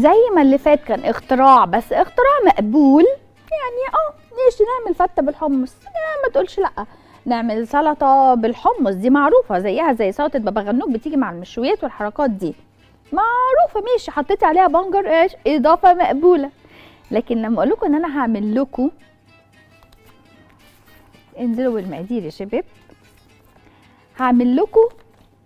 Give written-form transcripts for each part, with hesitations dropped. زي ما اللي فات كان اختراع، بس اختراع مقبول يعني. ليش نعمل فته بالحمص؟ ما تقولش لا. نعمل سلطه بالحمص دي معروفه، زيها زي سلطه بابا غنوج، بتيجي مع المشويات والحركات دي معروفه، ماشي. حطيتي عليها بنجر، ايش اضافه مقبوله. لكن لما اقول لكم ان انا هعمل لكم، انزلوا بالمقادير يا شباب، هعمل لكم،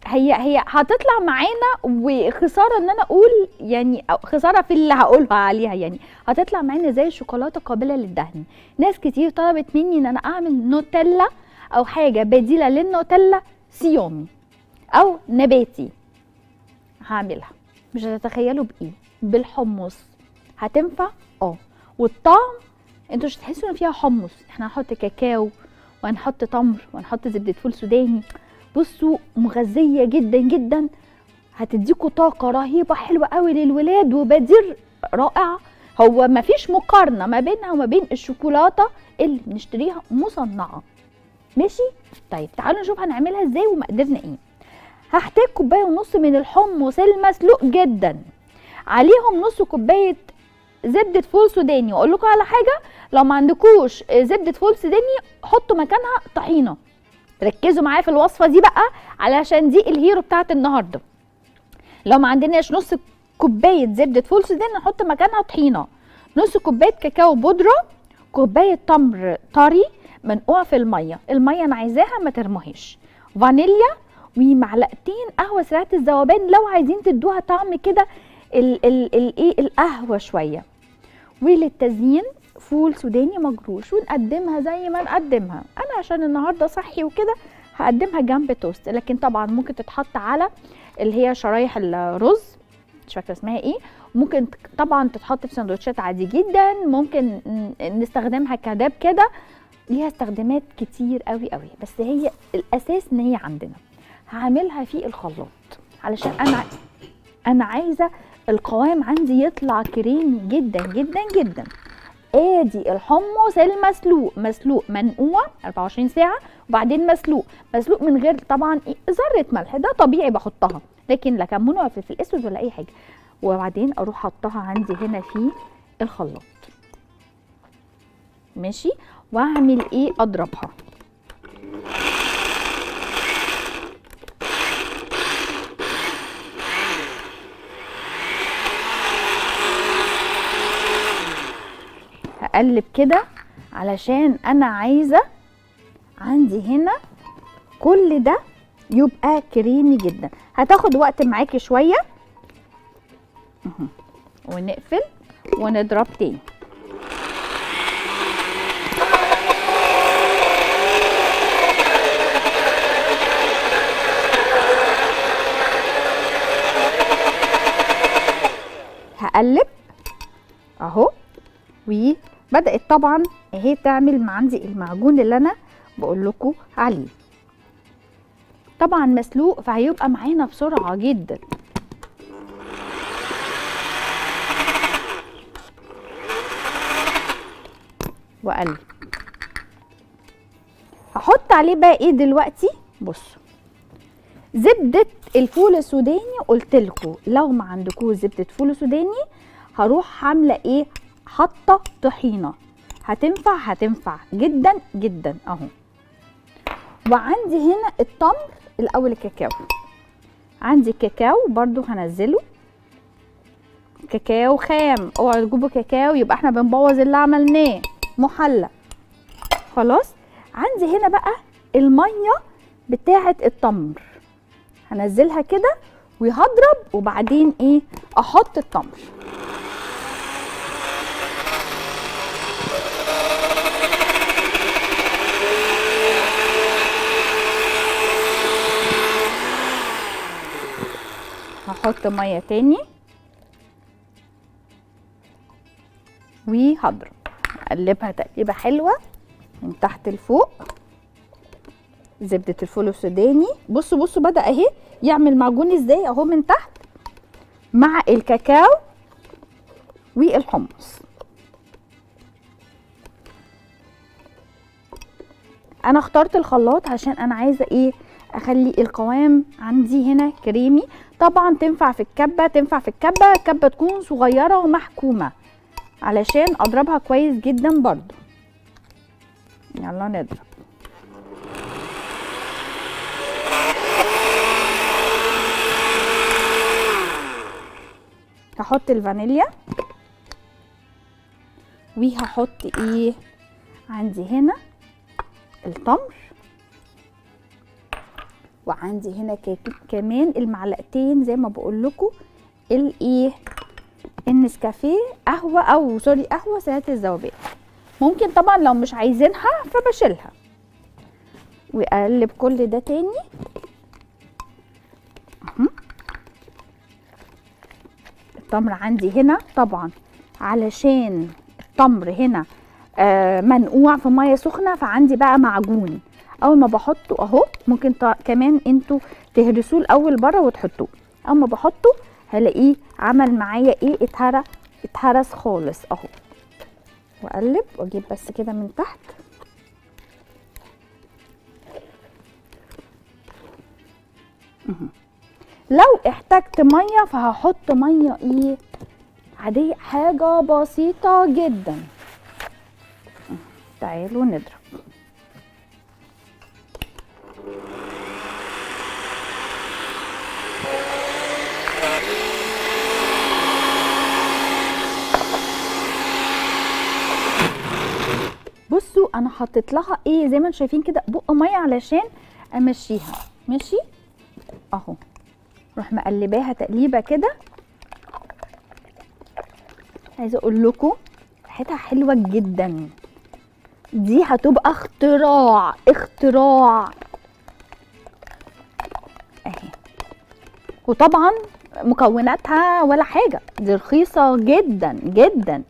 هي هتطلع معانا، وخساره ان انا اقول يعني، خساره في اللي هقولها عليها يعني. هتطلع معانا زي الشوكولاته قابله للدهن. ناس كتير طلبت مني ان انا اعمل نوتيلا او حاجه بديله للنوتيلا، صيامي او نباتي. هعملها مش هتتخيلوا بايه، بالحمص. هتنفع والطعم انتوا مش هتحسوا ان فيها حمص، احنا هنحط كاكاو وهنحط تمر وهنحط زبده فول سوداني. بصوا مغذيه جدا جدا، هتديكوا طاقه رهيبه حلوه قوي للولاد، وبديل رائع. هو مفيش مقارنه ما بينها وما بين الشوكولاته اللي بنشتريها مصنعه، ماشي. طيب تعالوا نشوف هنعملها ازاي ومقاديرنا ايه. هحتاج 1.5 كوباية من الحمص المسلوق جدا، عليهم 0.5 كوباية زبده فول سوداني. واقول لكم على حاجه، لو ما عندكوش زبده فول سوداني حطوا مكانها طحينه. ركزوا معايا في الوصفه دي بقى، علشان دي الهيرو بتاعت النهارده. لو ما عندناش 0.5 كوباية زبده فول سوداني نحط مكانها طحينه، 0.5 كوباية كاكاو بودره، 1 كوباية تمر طري منقوع في الميه. الميه انا عايزاها ما ترموهاش. فانيليا، ومعلقتين قهوه سريعه الذوبان لو عايزين تدوها طعم كده القهوه شويه. وللتزيين فول سوداني مجروش، ونقدمها زي ما نقدمها. انا عشان النهارده صحي وكده هقدمها جنب توست، لكن طبعا ممكن تتحط على اللي هي شرايح الرز، مش فاكره اسمها ايه. ممكن طبعا تتحط في سندوتشات عادي جدا، ممكن نستخدمها كداب كده، ليها استخدامات كتير قوي قوي. بس هي الاساس ان هي عندنا. هعملها في الخلاط علشان انا عايزه القوام عندي يطلع كريمي جدا جدا جدا. ادي الحمص المسلوق، مسلوق منقوع 24 ساعه، وبعدين مسلوق من غير طبعا ذره ملح، ده طبيعي بحطها، لكن لا كمون ولا فلفل اسود ولا اي حاجه. وبعدين اروح حطها عندي هنا في الخلاط، ماشي. واعمل ايه؟ اضربها. اقلب كده علشان انا عايزه عندي هنا كل ده يبقى كريمي جدا. هتاخد وقت معاكي شويه، ونقفل ونضرب تاني. هقلب اهو، و بدأت طبعا اهي تعمل مع عندي المعجون اللي انا بقول لكم عليه. طبعا مسلوق فهيبقى معانا بسرعه جدا. واقلب. هحط عليه بقى ايه دلوقتي؟ بصوا، زبده الفول السوداني. قلت لكم لو ما عندكوش زبده فول سوداني هروح عامله ايه؟ حاطه طحينه. هتنفع جدا جدا اهو. وعندي هنا التمر. الاول الكاكاو، عندي كاكاو برضو هنزله، كاكاو خام، اوعوا تجيبوا كاكاو يبقى احنا بنبوظ اللي عملناه، محلى خلاص. عندي هنا بقى الميه بتاعه التمر، هنزلها كده وهضرب، وبعدين ايه؟ احط التمر. هحط ميه تاني وهضرب. اقلبها تقليبه حلوه من تحت لفوق. زبده الفول السوداني، بصوا بدا اهي يعمل معجون ازاي اهو من تحت، مع الكاكاو والحمص. انا اخترت الخلاط عشان انا عايزه ايه؟ اخلي القوام عندي هنا كريمي. طبعا تنفع في الكبه، الكبه تكون صغيره ومحكومه علشان اضربها كويس جدا برضو. يلا نضرب. هحط الفانيليا، وهحط ايه عندي هنا؟ التمر، وعندي هنا كمان المعلقتين زي ما بقول لكم الايه النسكافيه، قهوه او سوري قهوه ساعات الذوبان. ممكن طبعا لو مش عايزينها فبشيلها. واقلب كل ده تاني. التمر عندي هنا طبعا علشان التمر هنا منقوع في ميه سخنه، فعندي بقى معجون اول ما بحطه اهو. ممكن كمان انتوا تهرسوه الاول بره وتحطوه. اول ما بحطه هلاقيه عمل معايا ايه، اتهرس خالص اهو. واقلب واجيب بس كده من تحت. لو احتجت ميه فهحط ميه ايه عاديه، حاجه بسيطه جدا. تعالوا نضرب. بصوا انا حطيت لها ايه زي ما انتم شايفين كده بق ميه علشان امشيها، ماشي اهو. روح مقلباها تقليبه كده. عايزه اقول لكم ريحتها حلوه جدا، دي هتبقى اختراع اهي. وطبعا مكوناتها ولا حاجه، دي رخيصه جدا جدا.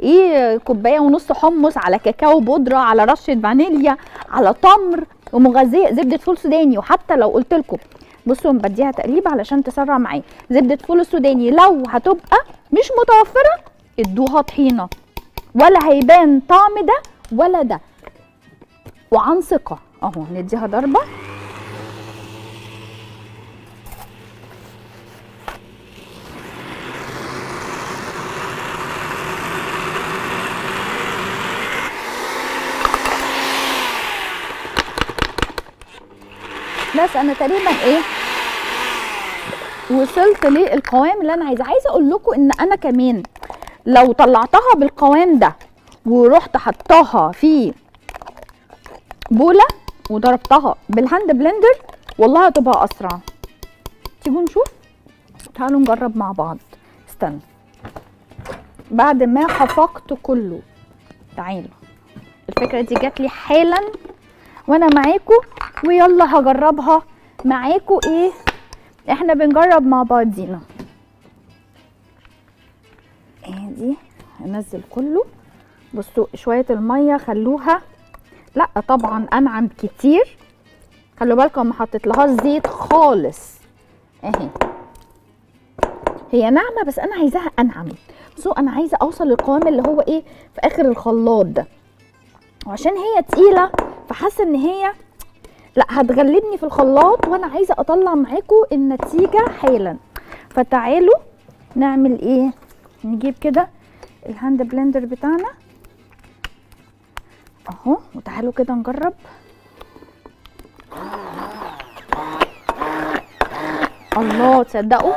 ايه، كوبايه ونص حمص على كاكاو بودره على رشه فانيليا على تمر ومغذيه زبده فول سوداني. وحتى لو قلت لكم بصوا بديها تقليب علشان تسرع معايا، زبده فول سوداني لو هتبقى مش متوفره ادوها طحينه، ولا هيبان طعم ده ولا ده. وعن ثقه اهو نديها ضربه. بس انا تقريبا ايه وصلت للقوام اللي انا عايزاه. عايزه اقول لكم ان انا كمان لو طلعتها بالقوام ده ورحت حطاها في بوله وضربتها بالهاند بلندر والله هتبقى اسرع. تيجوا نشوف، تعالوا نجرب مع بعض. استنى بعد ما خفقت كله. تعالوا، الفكره دي جات لي حالا وانا معاكم، ويلا هجربها معاكم. ايه احنا بنجرب مع بعضينا. ادي هنزل كله. بصوا شويه الميه خلوها، لا طبعا انعم كتير. خلوا بالكم ما حطيت لهاش زيت خالص اهي. هي ناعمه بس انا عايزاها انعم. بصوا انا عايزه اوصل للقوام اللي هو ايه في اخر الخلاط ده، وعشان هي تقيله فحاسه ان هي لا هتغلبني في الخلاط، وانا عايزه اطلع معاكم النتيجه حالا. فتعالوا نعمل ايه، نجيب كده الهاند بلندر بتاعنا اهو، وتعالوا كده نجرب. الله، تصدقوا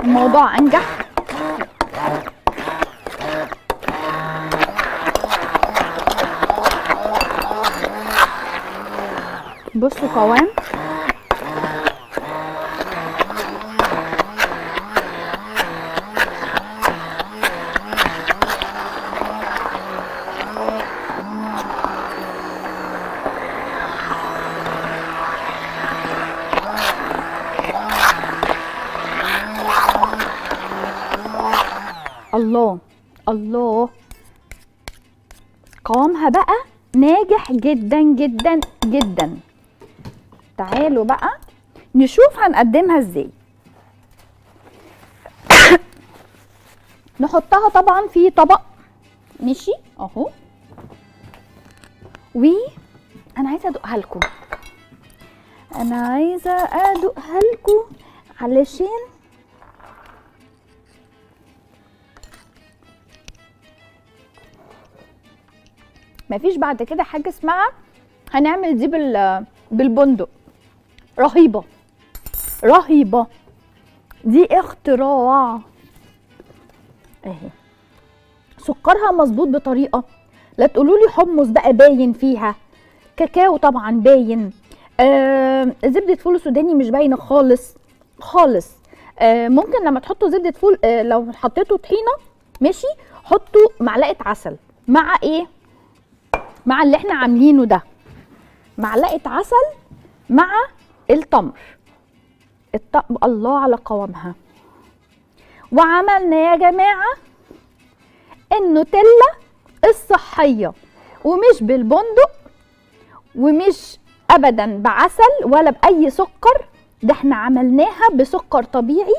الموضوع انجح. بصوا قوام الله الله، قوامها بقى ناجح جدا جدا جدا. تعالوا بقى نشوف هنقدمها ازاي. نحطها طبعا في طبق، ماشي اهو. وانا عايزه ادوقها لكم، انا عايزه ادوقها لكم علشان مفيش بعد كده حاجه اسمها هنعمل دي بالبندق. رهيبه رهيبه، دي اختراع اهي. سكرها مظبوط بطريقه، لا تقولولي حمص بقى باين فيها، كاكاو طبعا باين، زبده فول سوداني مش باينه خالص خالص. ممكن لما تحطوا زبده فول، لو حطيتوا طحينه ماشي حطوا معلقه عسل مع ايه، مع اللي احنا عاملينه ده، معلقه عسل مع التمر. الله على قوامها. وعملنا يا جماعه النوتيلا الصحيه، ومش بالبندق ومش ابدا بعسل ولا باي سكر، ده احنا عملناها بسكر طبيعي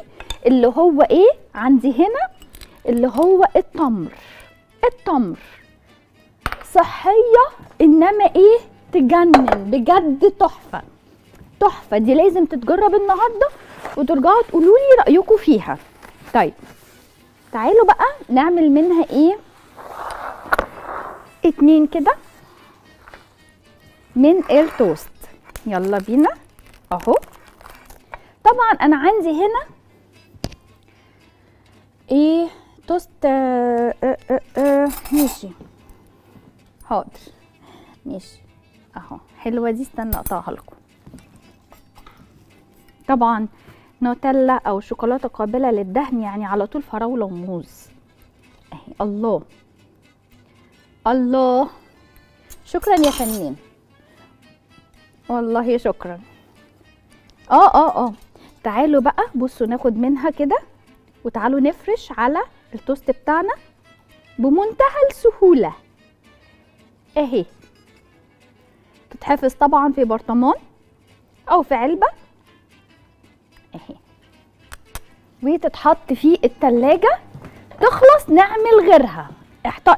اللي هو ايه عندي هنا، اللي هو التمر. التمر صحيه انما ايه، تجنن بجد، تحفه تحفه. دي لازم تتجرب النهارده وترجعوا تقولوا لي رايكم فيها. طيب تعالوا بقى نعمل منها ايه، 2 كده من التوست. يلا بينا اهو. طبعا انا عندي هنا ايه، توست ماشي حاضر ماشي اهو، حلوه دي، استنى اقطعها لكم. طبعا نوتيلا او شوكولاته قابله للدهن يعني على طول فراوله وموز اهي. الله الله، شكرا يا فنان والله شكرا. تعالوا بقى بصوا ناخد منها كده، وتعالوا نفرش على التوست بتاعنا بمنتهى السهوله اهي. تتحفظ طبعا في برطمان او في علبه اهي، وتتحط في التلاجة تخلص نعمل غيرها.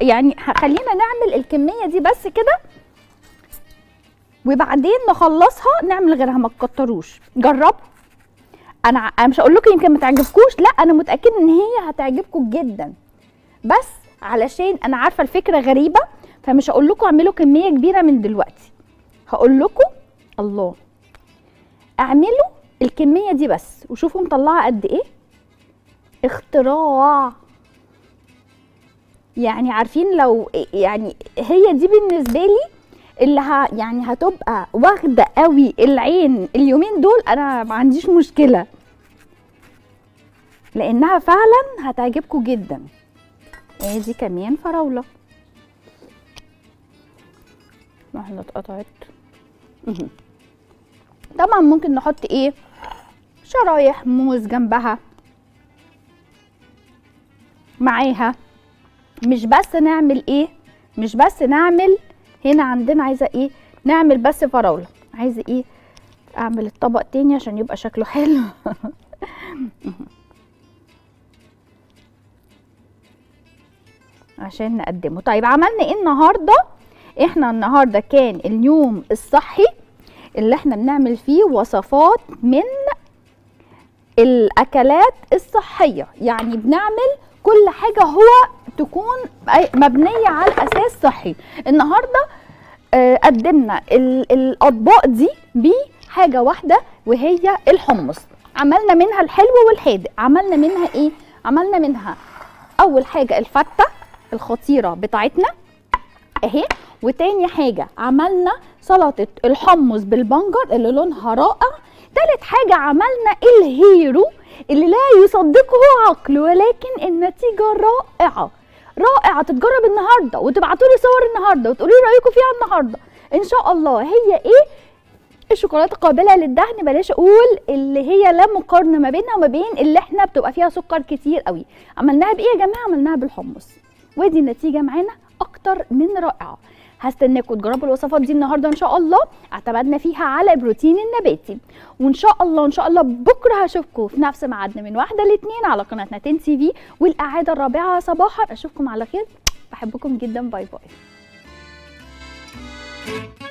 يعني خلينا نعمل الكمية دي بس كده، وبعدين نخلصها نعمل غيرها، ما تكتروش، جربوا. انا مش هقول لكم يمكن ما تعجبكوش، لا انا متأكدة ان هي هتعجبكم جدا، بس علشان انا عارفة الفكرة غريبة فمش هقول لكم اعملوا كمية كبيرة من دلوقتي، هقول لكم الله اعملوا الكمية دي بس، وشوفوا مطلعة قد ايه. اختراع يعني، عارفين لو يعني هي دي بالنسبة لي اللي يعني هتبقى واخدة قوي العين اليومين دول، انا ما عنديش مشكلة لانها فعلا هتعجبكم جدا. ادي كمان فراولة واحدة اتقطعت. طبعا ممكن نحط ايه، شرايح موز جنبها معاها، مش بس نعمل ايه، مش بس نعمل هنا عندنا عايزه ايه، نعمل بس فراوله. عايزه ايه، اعمل الطبق تاني عشان يبقى شكله حلو. عشان نقدمه. طيب عملنا ايه النهارده، احنا النهارده كان اليوم الصحي اللي احنا بنعمل فيه وصفات من الاكلات الصحيه، يعني بنعمل كل حاجه هو تكون مبنيه على اساس صحي. النهارده قدمنا الاطباق دي بحاجه واحده وهي الحمص، عملنا منها الحلو والحادق. عملنا منها ايه، عملنا منها اول حاجه الفته الخطيره بتاعتنا اهي، وتاني حاجه عملنا سلطه الحمص بالبنجر اللي لونها رائع، تالت حاجه عملنا الهيرو اللي لا يصدقه عقل ولكن النتيجه رائعه رائعه. تتجرب النهارده وتبعتوا لي صور النهارده وتقولوا لي رايكم فيها النهارده ان شاء الله. هي ايه، الشوكولاته قابله للدهن، بلاش اقول اللي هي لا مقارنه ما بينها وما بين اللي احنا بتبقى فيها سكر كتير قوي. عملناها بايه يا جماعه، عملناها بالحمص، وادي النتيجه معانا اكتر من رائعه. هستناكم تجربوا الوصفات دي النهارده ان شاء الله، اعتمدنا فيها على بروتين النباتي، وان شاء الله ان شاء الله بكره هشوفكم في نفس ميعادنا من 1 ل2 على قناتنا تين تي في، والاعاده الرابعه صباحا. اشوفكم على خير، بحبكم جدا، باي باي.